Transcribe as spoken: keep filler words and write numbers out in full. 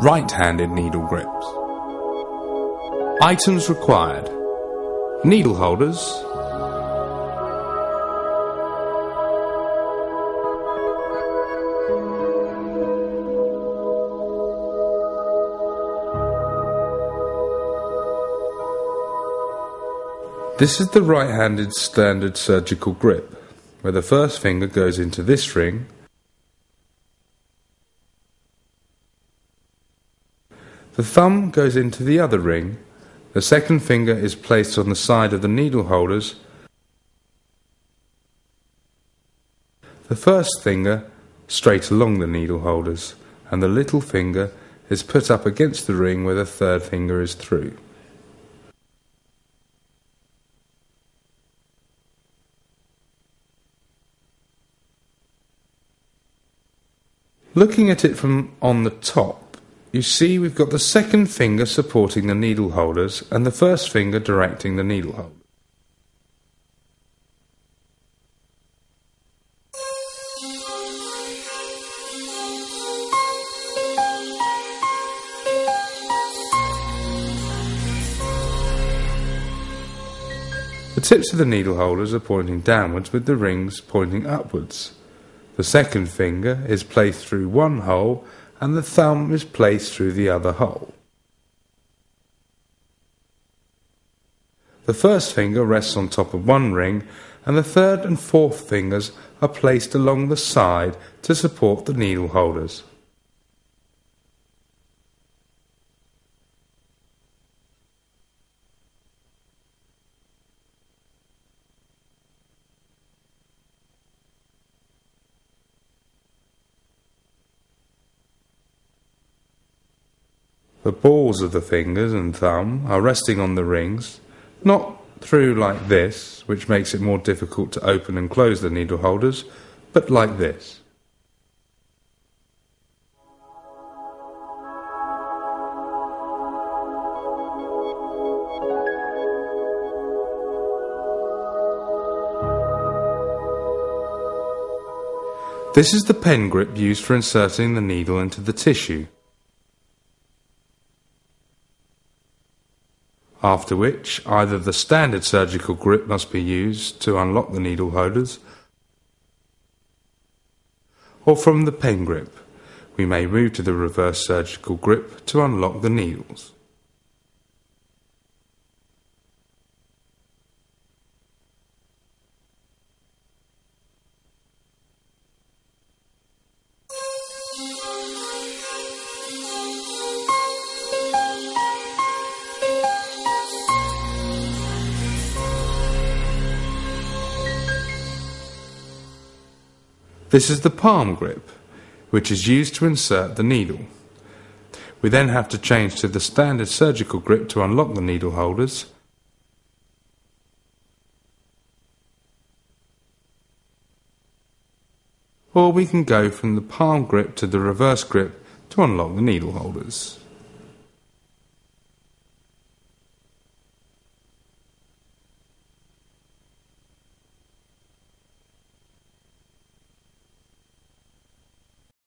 right-handed needle grips. Items required: needle holders, this is the right-handed standard surgical grip, where the first finger goes into this ring, the thumb goes into the other ring, the second finger is placed on the side of the needle holders, the first finger straight along the needle holders, and the little finger is put up against the ring where the third finger is through. Looking at it from on the top, you see we've got the second finger supporting the needle holders and the first finger directing the needle holders. The tips of the needle holders are pointing downwards with the rings pointing upwards. The second finger is placed through one hole and the thumb is placed through the other hole. The first finger rests on top of one ring and the third and fourth fingers are placed along the side to support the needle holders. The balls of the fingers and thumb are resting on the rings, not through like this, which makes it more difficult to open and close the needle holders, but like this. This is the pen grip used for inserting the needle into the tissue, after which either the standard surgical grip must be used to unlock the needle holders, or from the pen grip, we may move to the reverse surgical grip to unlock the needles. This is the palm grip, which is used to insert the needle. We then have to change to the standard surgical grip to unlock the needle holders, or we can go from the palm grip to the reverse grip to unlock the needle holders.